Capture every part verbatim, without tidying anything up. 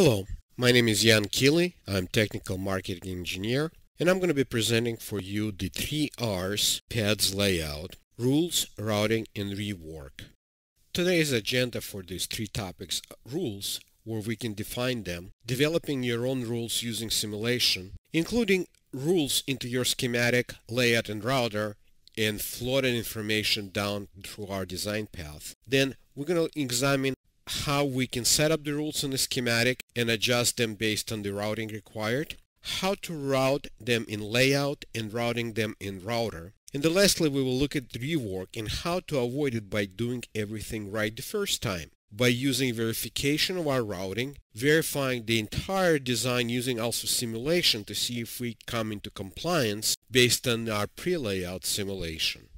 Hello, my name is Jan Keeley. I'm Technical Marketing Engineer, and I'm going to be presenting for you the three R's P A D S layout, rules, routing, and rework. Today's agenda for these three topics are rules, where we can define them, developing your own rules using simulation, including rules into your schematic, layout, and router, and floating information down through our design path. Then we're going to examine how we can set up the rules in the schematic and adjust them based on the routing required, how to route them in layout and routing them in router, and then lastly we will look at rework and how to avoid it by doing everything right the first time, by using verification of our routing, verifying the entire design using also simulation to see if we come into compliance based on our pre-layout simulation.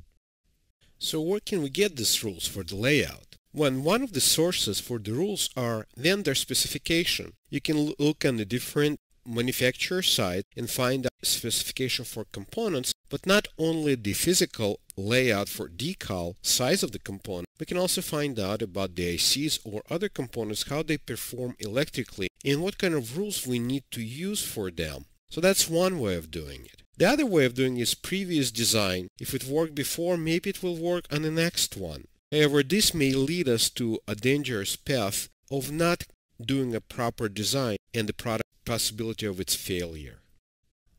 So where can we get these rules for the layout? When one of the sources for the rules are vendor specification. You can look on the different manufacturer side and find a specification for components, but not only the physical layout for decal, size of the component, we can also find out about the I Cs or other components, how they perform electrically, and what kind of rules we need to use for them. So that's one way of doing it. The other way of doing it is previous design. If it worked before, maybe it will work on the next one. However, this may lead us to a dangerous path of not doing a proper design and the product possibility of its failure.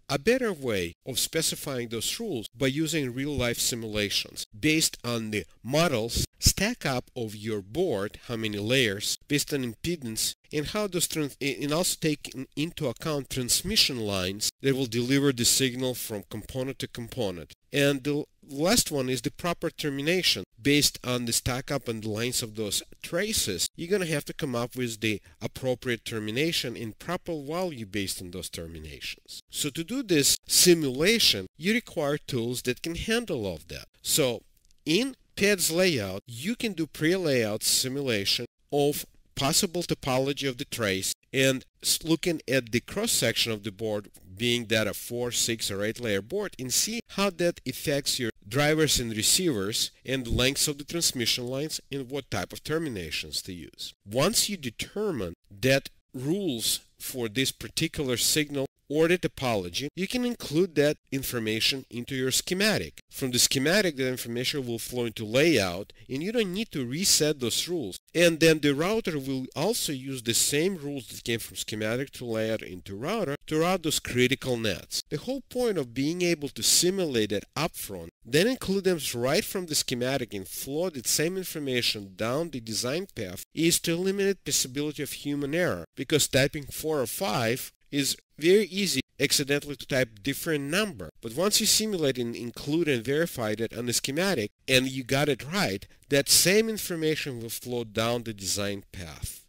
A better way of specifying those rules by using real-life simulations based on the models, stack up of your board, how many layers, based on impedance, and how those trans and also take into account transmission lines that will deliver the signal from component to component. And the last one is the proper termination. Based on the stack up and the lines of those traces, you're going to have to come up with the appropriate termination and proper value based on those terminations. So to do this simulation, you require tools that can handle all of that. So in P A D S layout, you can do pre-layout simulation of possible topology of the trace and looking at the cross-section of the board, being that a four, six, or eight layer board, and see how that affects your drivers and receivers and the lengths of the transmission lines and what type of terminations to use. Once you determine that rules for this particular signal or the topology, you can include that information into your schematic. From the schematic, that information will flow into layout, and you don't need to reset those rules. And then the router will also use the same rules that came from schematic to layout into router to route those critical nets. The whole point of being able to simulate it upfront, then include them right from the schematic and flow the same information down the design path, is to eliminate possibility of human error, because typing four or five is very easy accidentally to type different number. But once you simulate and include and verify that on the schematic and you got it right, that same information will flow down the design path.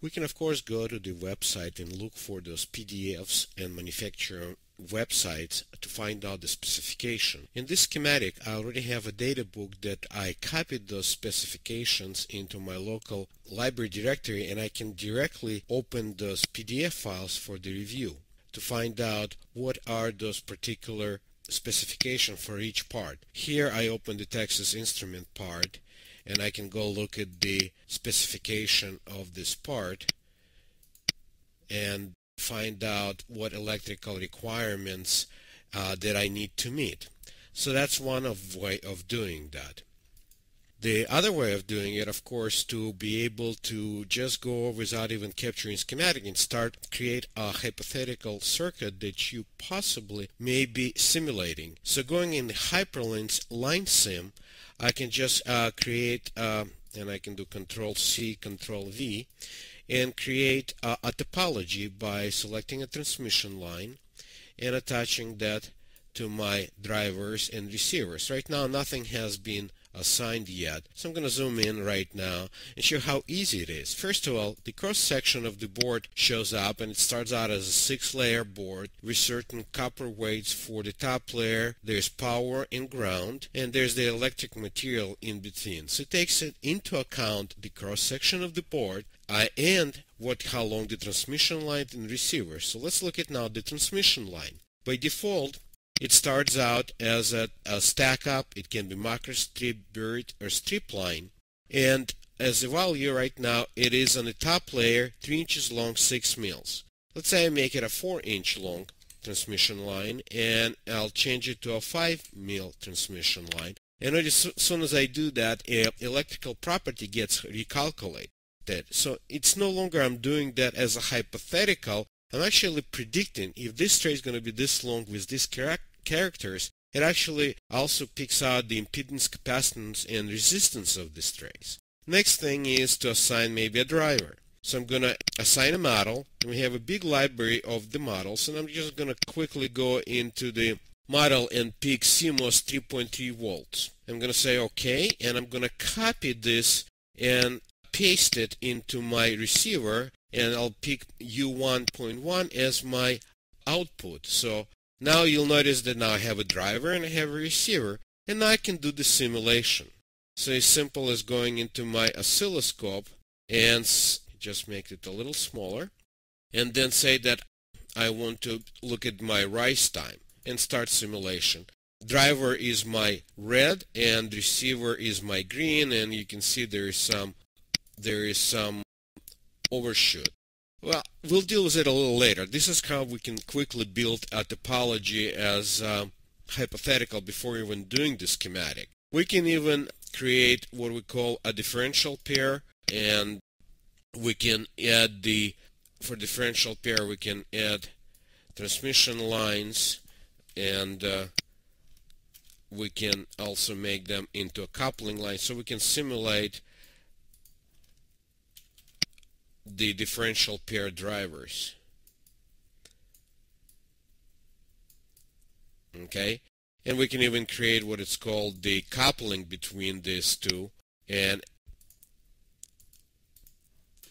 We can of course go to the website and look for those P D Fs and manufacturer websites to find out the specification. In this schematic, I already have a data book that I copied those specifications into my local library directory, and I can directly open those P D F files for the review to find out what are those particular specifications for each part. Here I open the Texas Instrument part, and I can go look at the specification of this part and find out what electrical requirements uh, that I need to meet. So that's one of way of doing that. The other way of doing it, of course, to be able to just go without even capturing schematic and start create a hypothetical circuit that you possibly may be simulating. So going in the HyperLynx line sim, I can just uh, create uh, and I can do control C, control V, and create a, a topology by selecting a transmission line and attaching that to my drivers and receivers. Right now nothing has been assigned yet, so I'm going to zoom in right now and show how easy it is. First of all, the cross section of the board shows up, and it starts out as a six layer board with certain copper weights for the top layer. There's power and ground, and there's the electric material in between. So it takes it into account the cross section of the board I and what how long the transmission line and receiver. So let's look at now the transmission line. By default, it starts out as a, a stack up. It can be macro, strip, buried, or strip line, and as the value right now, it is on the top layer, three inches long, six mils. Let's say I make it a four inch long transmission line, and I'll change it to a five mil transmission line. And notice, as soon as I do that, uh, electrical property gets recalculated. So it's no longer I'm doing that as a hypothetical. I'm actually predicting if this tray is going to be this long with these char characters, it actually also picks out the impedance, capacitance, and resistance of these trays. Next thing is to assign maybe a driver. So I'm going to assign a model, and we have a big library of the models, and I'm just going to quickly go into the model and pick C MOS three point three volts. I'm going to say OK, and I'm going to copy this and paste it into my receiver, and I'll pick U one point one as my output. So now you'll notice that now I have a driver and I have a receiver, and now I can do the simulation. So as simple as going into my oscilloscope and just make it a little smaller, and then say that I want to look at my rise time and start simulation. Driver is my red and receiver is my green, and you can see there is some there is some overshoot. Well, we'll deal with it a little later. This is how we can quickly build a topology as um, hypothetical before even doing the schematic. We can even create what we call a differential pair, and we can add the, for differential pair, we can add transmission lines, and uh, we can also make them into a coupling line, so we can simulate the differential pair drivers. Okay, and we can even create what it's called the coupling between these two, and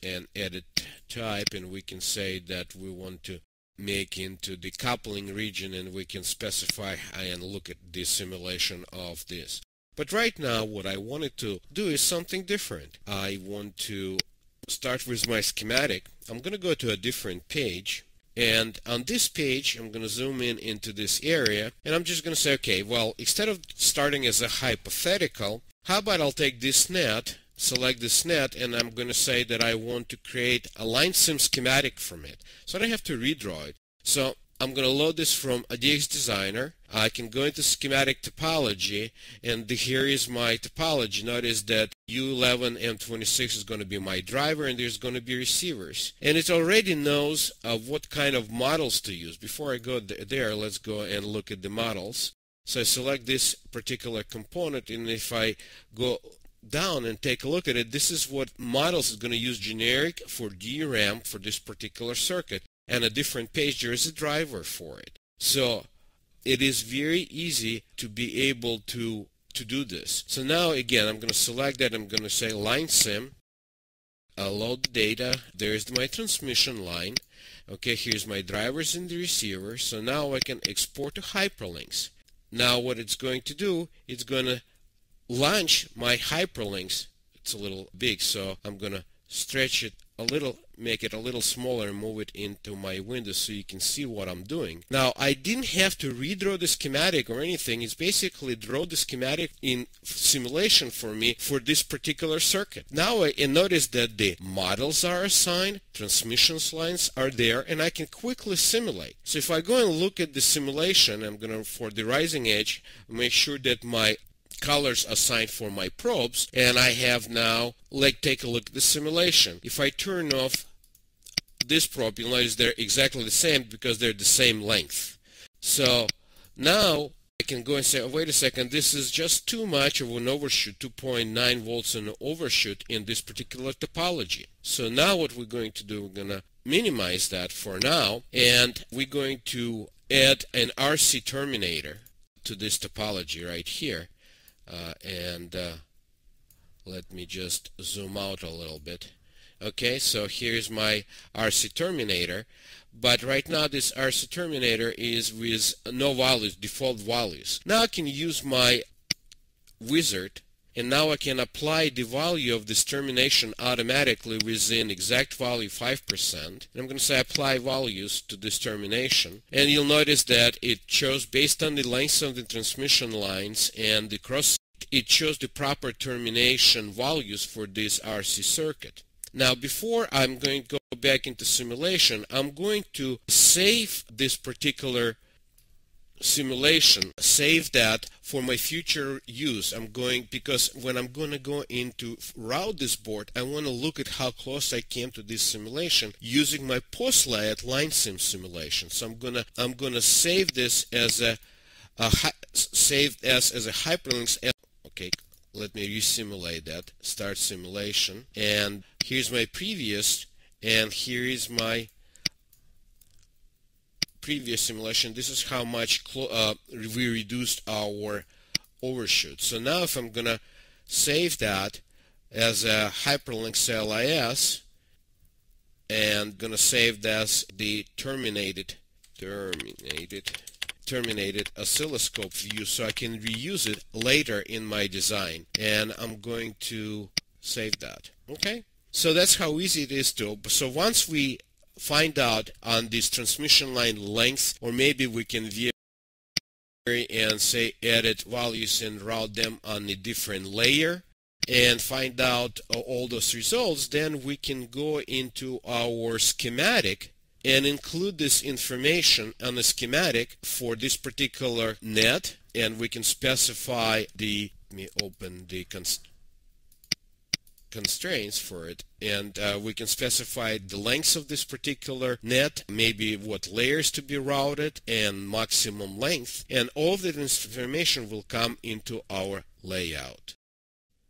and edit type, and we can say that we want to make into the coupling region, and we can specify and look at the simulation of this. But right now what I wanted to do is something different. I want to start with my schematic. I'm going to go to a different page, and on this page I'm going to zoom in into this area, and I'm just going to say, okay, well, instead of starting as a hypothetical, how about I'll take this net, select this net, and I'm going to say that I want to create a line sim schematic from it, so I don't have to redraw it. So I'm going to load this from A D X Designer. I can go into schematic topology, and the, here is my topology. Notice that U eleven M twenty-six is going to be my driver, and there's going to be receivers. And it already knows uh, what kind of models to use. Before I go th there, let's go and look at the models. So I select this particular component, and if I go down and take a look at it, this is what models is going to use generic for D RAM for this particular circuit. And a different page, there is a driver for it. So it is very easy to be able to to do this. So now again, I'm going to select that. I'm going to say line sim. I'll load the data. There's my transmission line. Okay, here's my drivers and the receiver. So now I can export to hyperlinks. Now what it's going to do, it's going to launch my hyperlinks. It's a little big, so I'm going to stretch it a little, make it a little smaller, and move it into my window so you can see what I'm doing. Now I didn't have to redraw the schematic or anything. It's basically draw the schematic in simulation for me for this particular circuit. Now I and notice that the models are assigned, transmission lines are there, and I can quickly simulate. So if I go and look at the simulation, I'm going to, for the rising edge, make sure that my colors assigned for my probes, and I have now, like, take a look at the simulation. If I turn off this probe, you'll notice they're exactly the same because they're the same length. So now I can go and say, oh, wait a second, this is just too much of an overshoot, two point nine volts an overshoot in this particular topology. So now what we're going to do, we're going to minimize that for now, and we're going to add an R C terminator to this topology right here. Uh, and uh, let me just zoom out a little bit. Okay, so here's my R C terminator, but right now this R C terminator is with no values, default values. Now I can use my wizard, and now I can apply the value of this termination automatically within exact value five percent. And I'm going to say apply values to this termination. And you'll notice that it shows based on the length of the transmission lines and the cross it shows the proper termination values for this R C circuit. Now, before I'm going to go back into simulation, I'm going to save this particular simulation, save that for my future use. I'm going, because when I'm going to go into route this board, I want to look at how close I came to this simulation using my post layout line sim simulation. So I'm gonna I'm gonna save this as a, a saved as as a hyperlinks. Okay, let me resimulate that. Start simulation, and here's my previous, and here is my previous simulation. This is how much uh, we reduced our overshoot. So now if I'm gonna save that as a hyperlinks L I S and gonna save this the terminated terminated terminated oscilloscope view so I can reuse it later in my design, and I'm going to save that. Okay, so that's how easy it is to, so once we find out on this transmission line length, or maybe we can vary and say edit values and route them on a different layer and find out all those results, then we can go into our schematic and include this information on the schematic for this particular net, and we can specify the, let me open the const constraints for it, and uh, we can specify the lengths of this particular net, maybe what layers to be routed, and maximum length, and all of that information will come into our layout.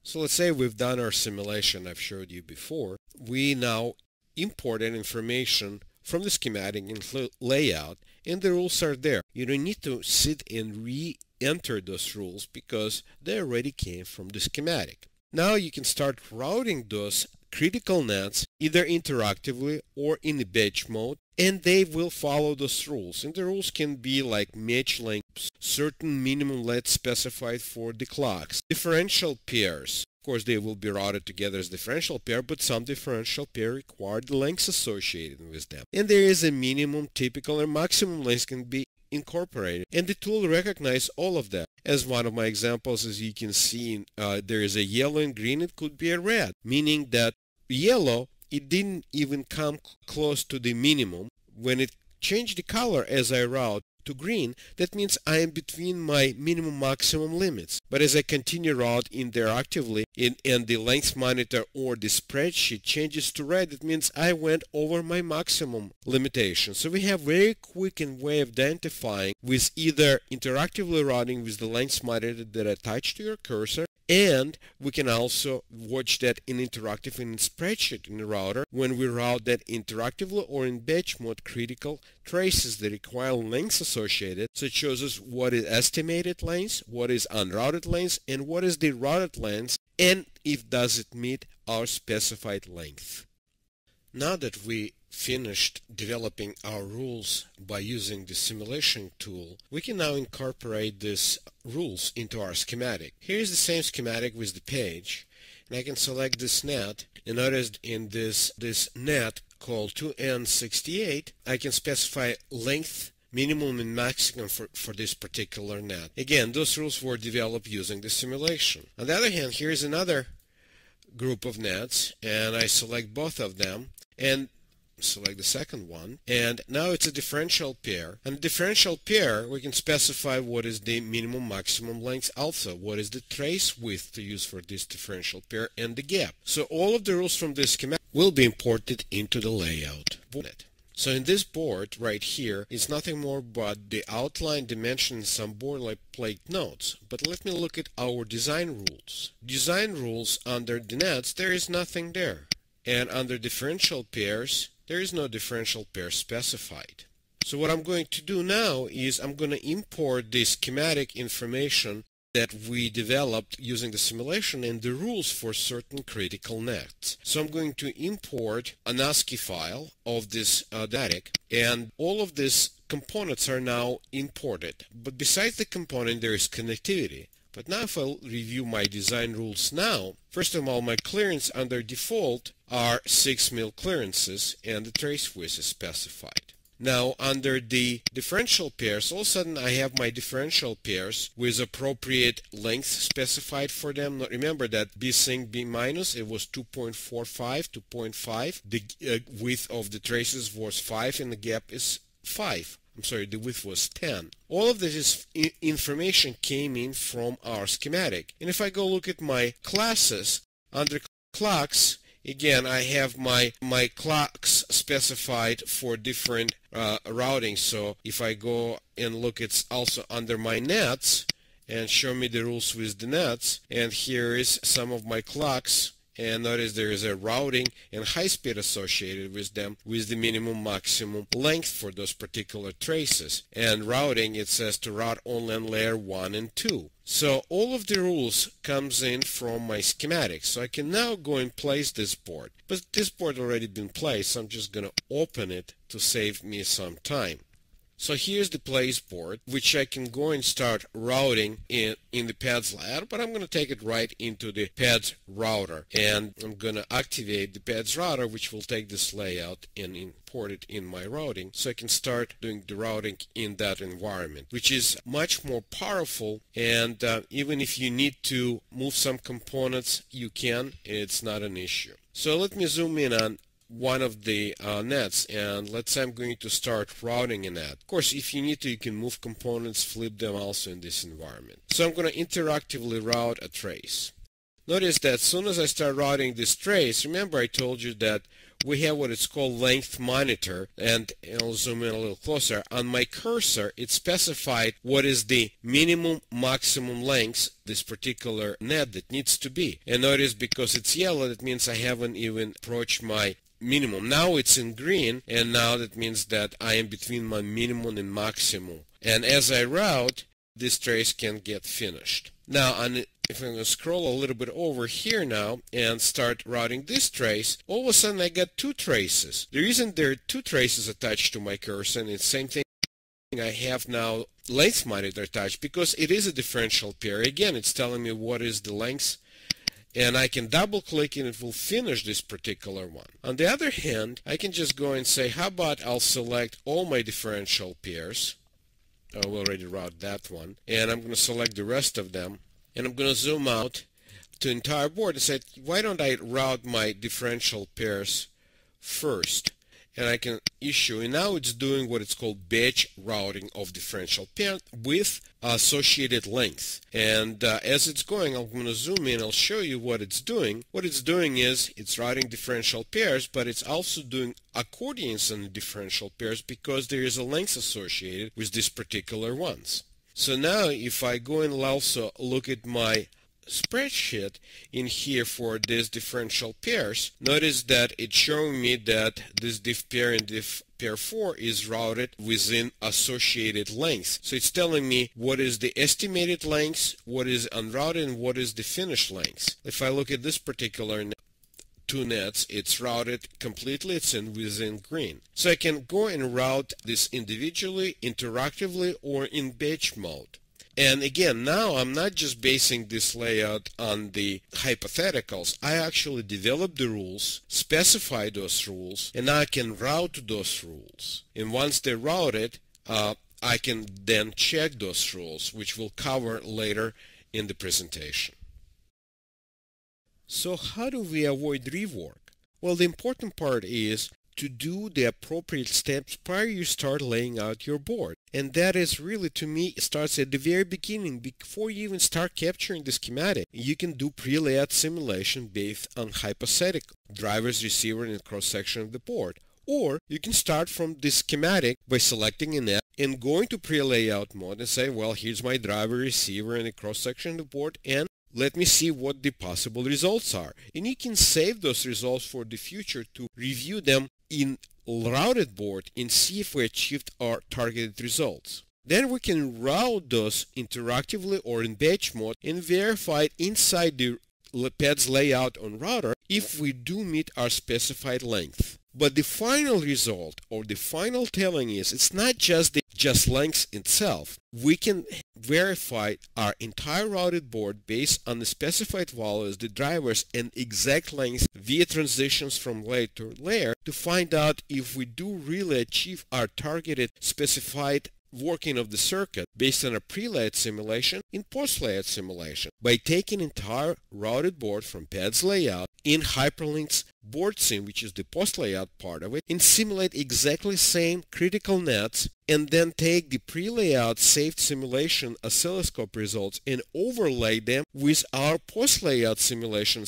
So let's say we've done our simulation I've showed you before. We now import that information from the schematic and layout, and the rules are there. You don't need to sit and re-enter those rules because they already came from the schematic. Now you can start routing those critical nets either interactively or in the batch mode, and they will follow those rules. And the rules can be like match lengths, certain minimum L E Ds specified for the clocks, differential pairs. Of course, they will be routed together as differential pair, but some differential pair require the lengths associated with them. And there is a minimum, typical, and maximum lengths can be incorporated, and the tool recognizes all of that. As one of my examples, as you can see, uh, there is a yellow and green, it could be a red, meaning that yellow, it didn't even come close to the minimum. When it changed the color as I route to green, that means I am between my minimum maximum limits. But as I continue route interactively in, and the length monitor or the spreadsheet changes to red, it means I went over my maximum limitation. So we have very quick and way of identifying with either interactively routing with the length monitor that attached to your cursor, and we can also watch that in interactive in spreadsheet in the router when we route that interactively or in batch mode critical traces that require lengths associated. So it shows us what is estimated lengths, what is unrouted lengths, and what is the routed lengths, and if does it meet our specified length. Now that we finished developing our rules by using the simulation tool, we can now incorporate these rules into our schematic. Here's the same schematic with the page, and I can select this net, and notice in this this net called two N sixty-eight, I can specify length, minimum, and maximum for, for this particular net. Again, those rules were developed using the simulation. On the other hand, here's another group of nets, and I select both of them, and select the second one, and now it's a differential pair. And differential pair, we can specify what is the minimum maximum length, also what is the trace width to use for this differential pair, and the gap. So all of the rules from this schematic will be imported into the layout. So in this board right here, it's nothing more but the outline, dimension, and some boilerplate notes. But let me look at our design rules. Design rules under the nets, there is nothing there. And under differential pairs, there is no differential pair specified. So what I'm going to do now is I'm going to import the schematic information that we developed using the simulation and the rules for certain critical nets. So I'm going to import an ASCII file of this D A T I C, and all of these components are now imported. But besides the component, there is connectivity. But now if I review my design rules now, first of all, my clearance under default are six mil clearances, and the trace width is specified. Now under the differential pairs, all of a sudden I have my differential pairs with appropriate length specified for them. Now, remember that B sync B minus, it was two point four five, two point five. The uh, width of the traces was five and the gap is five. I'm sorry, the width was ten. All of this information came in from our schematic. And if I go look at my classes, under clocks, again, I have my, my clocks specified for different uh, routing. So if I go and look, it's also under my nets, and show me the rules with the nets, and here is some of my clocks. And notice there is a routing and high speed associated with them with the minimum maximum length for those particular traces. And routing, it says to route only on layer one and two. So all of the rules comes in from my schematic. So I can now go and place this board. But this board already been placed, so I'm just going to open it to save me some time. So here's the place board, which I can go and start routing in, in the P A D S layout, but I'm going to take it right into the P A D S router. And I'm going to activate the P A D S router, which will take this layout and import it in my routing. So I can start doing the routing in that environment, which is much more powerful. And uh, even if you need to move some components, you can. It's not an issue. So let me zoom in on one of the uh, nets, and let's say I'm going to start routing a net. Of course, if you need to, you can move components, flip them also in this environment. So I'm going to interactively route a trace. Notice that as soon as I start routing this trace, remember I told you that we have what it's called length monitor, and I'll zoom in a little closer. On my cursor, it specified what is the minimum maximum length this particular net that needs to be. And notice because it's yellow, that means I haven't even approached my minimum. Now it's in green, and now that means that I am between my minimum and maximum. And as I route, this trace can get finished. Now, on, if I'm going to scroll a little bit over here now and start routing this trace, all of a sudden I got two traces. The reason there are two traces attached to my cursor, and it's the same thing I have now length monitor attached, because it is a differential pair. Again, it's telling me what is the length. And I can double click and it will finish this particular one. On the other hand, I can just go and say, how about I'll select all my differential pairs. I've already routed that one. And I'm going to select the rest of them. And I'm going to zoom out to the entire board and say, why don't I route my differential pairs first? And I can issue, and now it's doing what it's called batch routing of differential pair with associated length. And uh, as it's going, I'm going to zoom in, I'll show you what it's doing. What it's doing is, it's routing differential pairs, but it's also doing accordions on the differential pairs because there is a length associated with these particular ones. So now if I go and also look at my spreadsheet in here for these differential pairs, notice that it's showing me that this diff pair and diff pair four is routed within associated length. So it's telling me what is the estimated length, what is unrouted, and what is the finished length. If I look at this particular net, two nets, it's routed completely, it's in within green. So I can go and route this individually, interactively, or in batch mode. And again, now I'm not just basing this layout on the hypotheticals. I actually develop the rules, specify those rules, and I can route those rules. And once they're routed, uh, I can then check those rules, which we'll cover later in the presentation. So how do we avoid rework? Well, the important part is to do the appropriate steps prior you start laying out your board. And that is really, to me, starts at the very beginning. Before you even start capturing the schematic, you can do pre-layout simulation based on hypothetical drivers, receiver, and cross-section of the board. Or you can start from the schematic by selecting a net and going to pre-layout mode and say, well, here's my driver, receiver, and a cross-section of the board, and let me see what the possible results are. And you can save those results for the future to review them in routed board and see if we achieved our targeted results. Then we can route those interactively or in batch mode and verify it inside the P A D S layout on router if we do meet our specified length. But the final result or the final telling is, it's not just the just Lynx itself, we can verify our entire routed board based on the specified values, the drivers, and exact lengths via transitions from layer to layer to find out if we do really achieve our targeted specified working of the circuit based on a pre-layered simulation in post-layered simulation by taking entire routed board from P A D S layout in HyperLynx board sim, which is the post-layout part of it, and simulate exactly same critical nets, and then take the pre-layout saved simulation oscilloscope results and overlay them with our post-layout simulation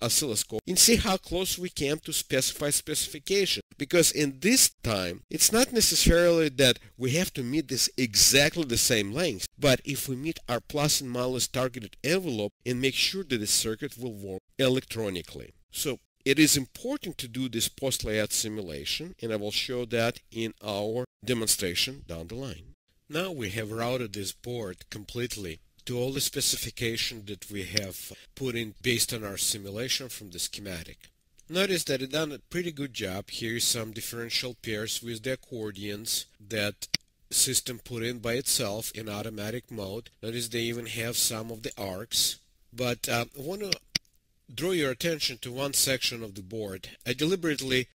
oscilloscope and see how close we came to specified specification. Because in this time, it's not necessarily that we have to meet this exactly the same length, but if we meet our plus and minus targeted envelope and make sure that the circuit will work electronically. So it is important to do this post-layout simulation, and I will show that in our demonstration down the line. Now we have routed this board completely to all the specification that we have put in based on our simulation from the schematic. Notice that it done a pretty good job. Here is some differential pairs with the accordions that system put in by itself in automatic mode. Notice they even have some of the arcs. But uh, I want to draw your attention to one section of the board. I deliberately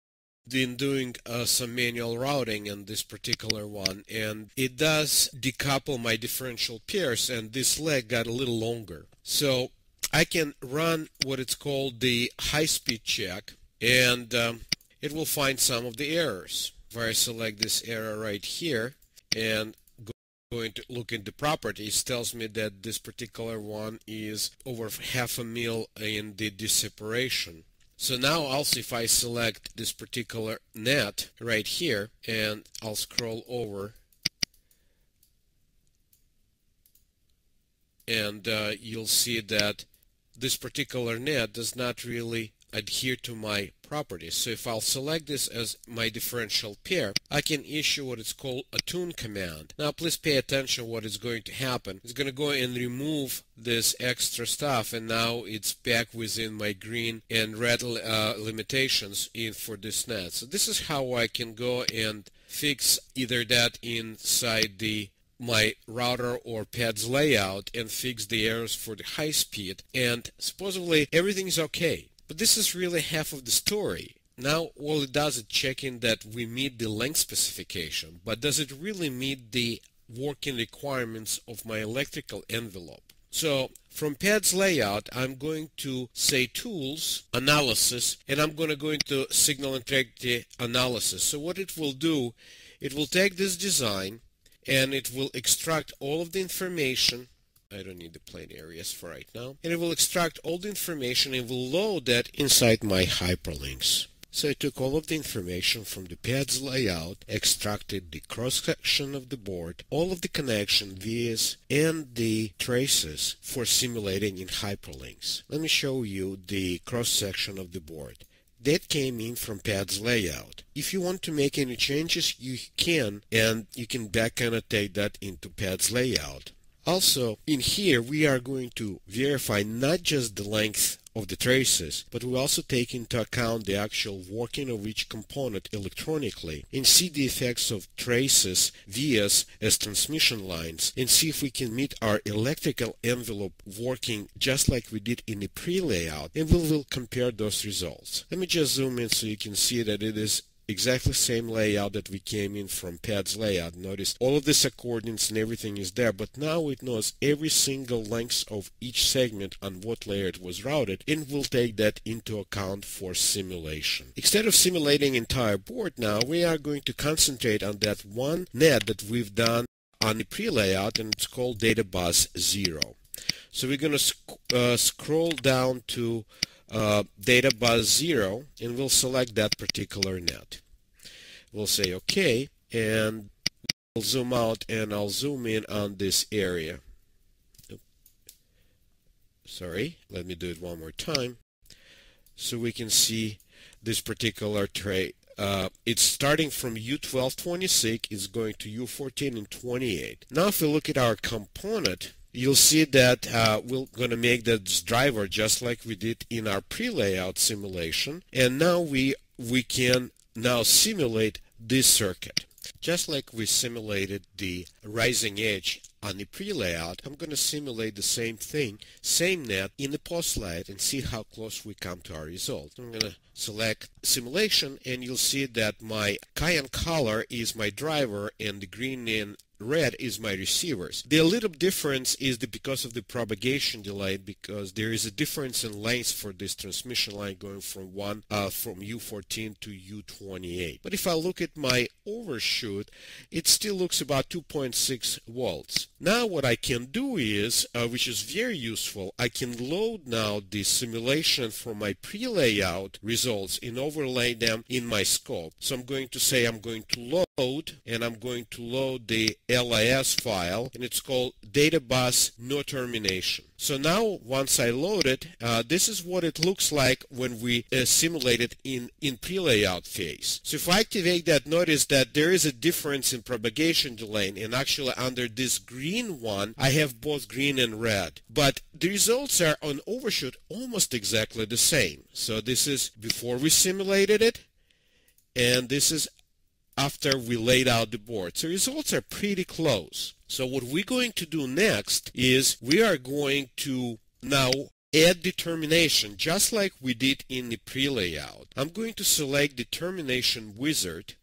been doing uh, some manual routing in this particular one, and it does decouple my differential pairs, and this leg got a little longer. So I can run what it's called the high-speed check, and um, it will find some of the errors. If I select this error right here and go, going to look into properties, tells me that this particular one is over half a mil in the disseparation. So now also if I select this particular net right here and I'll scroll over, and uh, you'll see that this particular net does not really adhere to my properties. So if I'll select this as my differential pair, I can issue what is called a tune command. Now please pay attention what is going to happen. It's going to go and remove this extra stuff, and now it's back within my green and red uh, limitations in for this net. So this is how I can go and fix either that inside the my router or P A D S layout and fix the errors for the high speed, and supposedly everything's okay. But this is really half of the story. Now all it does is checking that we meet the length specification, but does it really meet the working requirements of my electrical envelope? So from P A D S layout, I'm going to say tools, analysis, and I'm going to go into signal integrity analysis. So what it will do, it will take this design and it will extract all of the information. I don't need the plane areas for right now. And it will extract all the information and will load that inside my hyperlinks. So I took all of the information from the P A D S layout, extracted the cross-section of the board, all of the connection vias, and the traces for simulating in hyperlinks. Let me show you the cross-section of the board. That came in from P A D S layout. If you want to make any changes, you can, and you can back-annotate that into P A D S layout. Also, in here, we are going to verify not just the length of the traces, but we also take into account the actual working of each component electronically and see the effects of traces, vias, as transmission lines, and see if we can meet our electrical envelope working just like we did in the pre-layout, and we will compare those results. Let me just zoom in so you can see that it is exactly same layout that we came in from P A D S layout. Notice all of this accordions and everything is there, but now it knows every single length of each segment on what layer it was routed, and we'll take that into account for simulation. Instead of simulating entire board now, we are going to concentrate on that one net that we've done on the pre-layout, and it's called data bus zero. So we're going to sc uh, scroll down to Uh, data bus zero, and we'll select that particular net. We'll say OK, and we'll zoom out, and I'll zoom in on this area. Oops. Sorry, let me do it one more time, so we can see this particular tray. Uh, it's starting from U twelve twenty-six, it's going to U fourteen and twenty-eight. Now, if we look at our component, you'll see that uh, we're going to make this driver just like we did in our pre-layout simulation, and now we we can now simulate this circuit. Just like we simulated the rising edge on the pre-layout, I'm going to simulate the same thing, same net, in the post layout and see how close we come to our result. I'm going to select simulation, and you'll see that my cyan color is my driver and the green and red is my receivers. The little difference is the, because of the propagation delay, because there is a difference in length for this transmission line going from one uh, from U fourteen to U twenty-eight. But if I look at my overshoot, it still looks about two point six volts. Now what I can do is, uh, which is very useful, I can load now the simulation from my pre-layout results and overlay them in my scope. So I'm going to say I'm going to load, and I'm going to load the L I S file, and it's called data bus no termination. So now once I load it, uh, this is what it looks like when we uh, simulate it in, in pre-layout phase. So if I activate that, notice that there is a difference in propagation delay, and actually under this green one I have both green and red. But the results are on overshoot almost exactly the same. So this is before we simulated it, and this is after we laid out the board. So results are pretty close. So what we're going to do next is we are going to now add the termination, just like we did in the pre-layout. I'm going to select the termination wizard,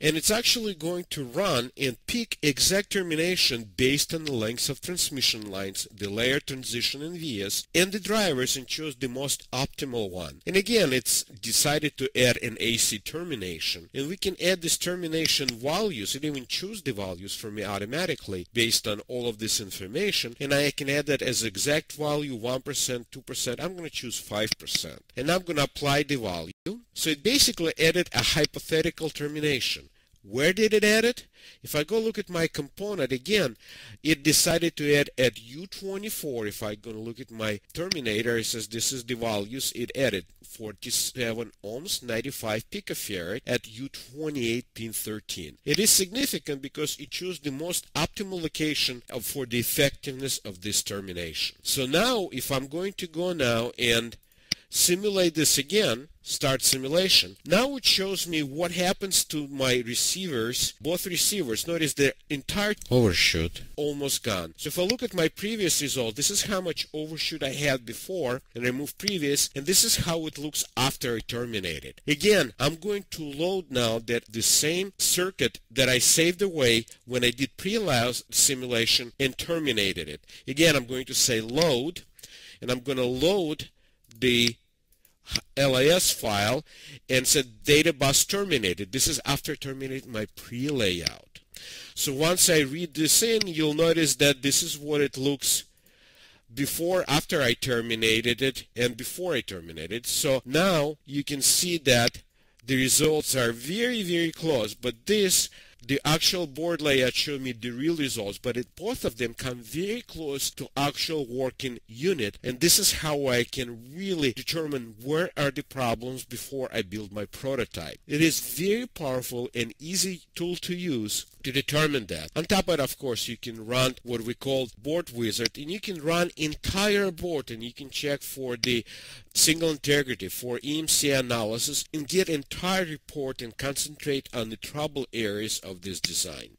and it's actually going to run and pick exact termination based on the lengths of transmission lines, the layer transition and V S, and the drivers, and choose the most optimal one. And again, it's decided to add an A C termination, and we can add this termination values. It even chooses the values for me automatically based on all of this information, and I can add that as exact value, one percent, two percent. I'm going to choose five percent, and I'm going to apply the value. So it basically added a hypothetical termination. Where did it add it? If I go look at my component again, it decided to add at U twenty-four. If I go look at my terminator, it says this is the values it added: forty-seven ohms, ninety-five picofarad at U twenty-eight pin thirteen. It is significant because it chose the most optimal location for the effectiveness of this termination. So now, if I'm going to go now and simulate this again, start simulation. Now it shows me what happens to my receivers, both receivers. Notice the entire overshoot almost gone. So if I look at my previous result, this is how much overshoot I had before, and remove previous, and this is how it looks after I terminate it. Again, I'm going to load now that the same circuit that I saved away when I did pre-layout simulation and terminated it. Again, I'm going to say load, and I'm going to load the L I S file and said data bus terminated. This is after terminating my pre-layout. So once I read this in, you'll notice that this is what it looks before, after I terminated it, and before I terminated it. So now you can see that the results are very, very close, but this, the actual board layout showed me the real results, but it, both of them come very close to actual working unit, and this is how I can really determine where are the problems before I build my prototype. It is very powerful and easy tool to use to determine that. On top of it, of course, you can run what we call board wizard, and you can run entire board, and you can check for the signal integrity, for E M C analysis, and get entire report and concentrate on the trouble areas of of this design.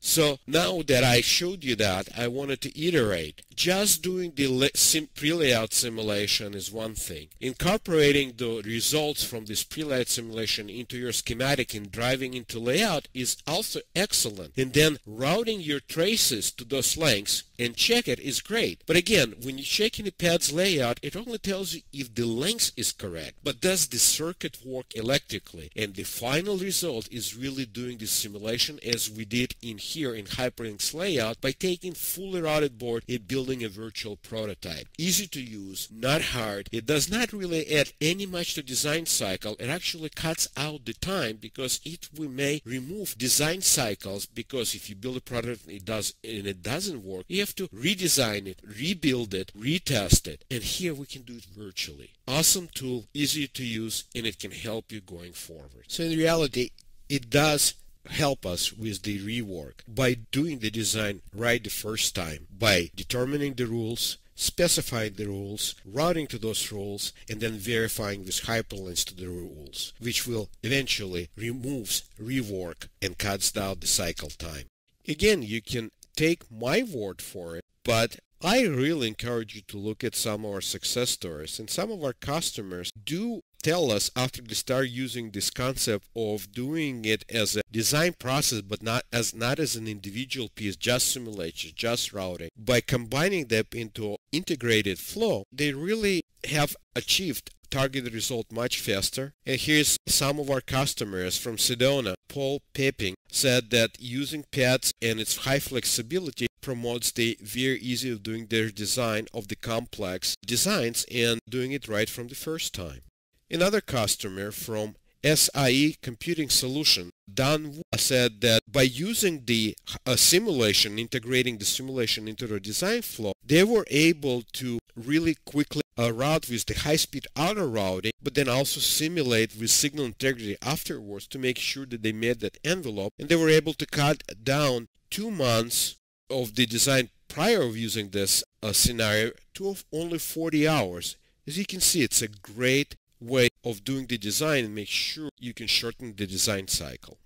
So now that I showed you that, I wanted to iterate. Just doing the sim pre-layout simulation is one thing. Incorporating the results from this pre-layout simulation into your schematic and driving into layout is also excellent. And then routing your traces to those lengths and check it is great. But again, when you check in the PADS layout, it only tells you if the length is correct. But does the circuit work electrically? And the final result is really doing the simulation as we did in here in HyperLynx layout by taking fully routed board and building a virtual prototype. Easy to use, not hard. It does not really add any much to design cycle. It actually cuts out the time because it we may remove design cycles, because if you build a product and it does and it doesn't work, you have to redesign it, rebuild it, retest it. And here we can do it virtually. Awesome tool, easy to use, and it can help you going forward. So in reality, it does help us with the rework by doing the design right the first time, by determining the rules, specifying the rules, routing to those rules, and then verifying with hyperlinks to the rules, which will eventually removes rework and cuts down the cycle time. Again, you can take my word for it, but I really encourage you to look at some of our success stories, and some of our customers do tell us after they start using this concept of doing it as a design process, but not as not as an individual piece, just simulation, just routing. By combining them into an integrated flow, they really have achieved target result much faster. And here's some of our customers from Sedona. Paul Pepping said that using P A D S and its high flexibility promotes the very easy of doing their design of the complex designs and doing it right from the first time. Another customer from S I E Computing Solutions, Dan Wu, said that by using the uh, simulation, integrating the simulation into the design flow, they were able to really quickly uh, route with the high-speed auto routing, but then also simulate with signal integrity afterwards to make sure that they met that envelope, and they were able to cut down two months of the design prior of using this uh, scenario to only forty hours. As you can see, it's a great way of doing the design and make sure you can shorten the design cycle.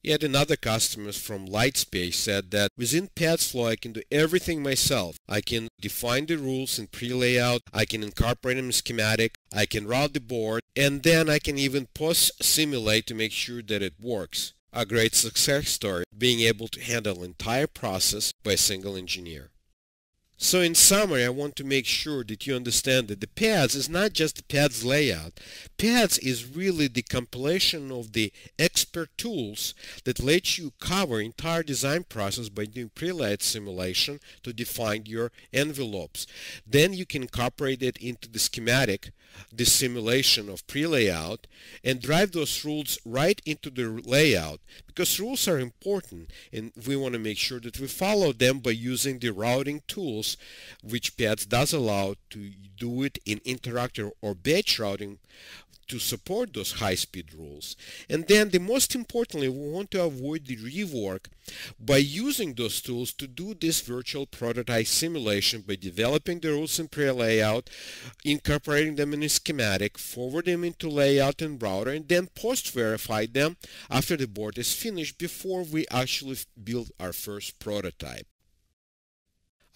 Yet another customer from Lightspace said that within P A D S Flow I can do everything myself. I can define the rules and pre-layout, I can incorporate them in schematic, I can route the board, and then I can even post-simulate to make sure that it works. A great success story, being able to handle entire process by a single engineer. So in summary, I want to make sure that you understand that the P A D S is not just the P A D S layout. P A D S is really the compilation of the expert tools that let you cover entire design process by doing pre-layout simulation to define your envelopes. Then you can incorporate it into the schematic, the simulation of pre-layout, and drive those rules right into the layout, because rules are important and we want to make sure that we follow them by using the routing tools, which P A D S does allow to do it in interactive or batch routing to support those high-speed rules. And then the most importantly, we want to avoid the rework by using those tools to do this virtual prototype simulation by developing the rules in pre-layout, incorporating them in a schematic, forward them into layout and router, and then post-verify them after the board is finished before we actually build our first prototype.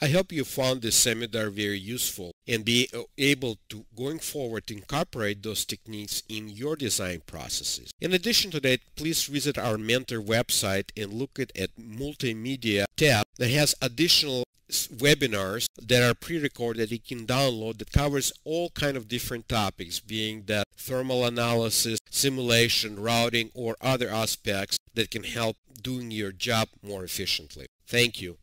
I hope you found this seminar very useful and be able to, going forward, incorporate those techniques in your design processes. In addition to that, please visit our Mentor website and look at the Multimedia tab that has additional webinars that are pre-recorded, you can download, that covers all kind of different topics, being that thermal analysis, simulation, routing, or other aspects that can help doing your job more efficiently. Thank you.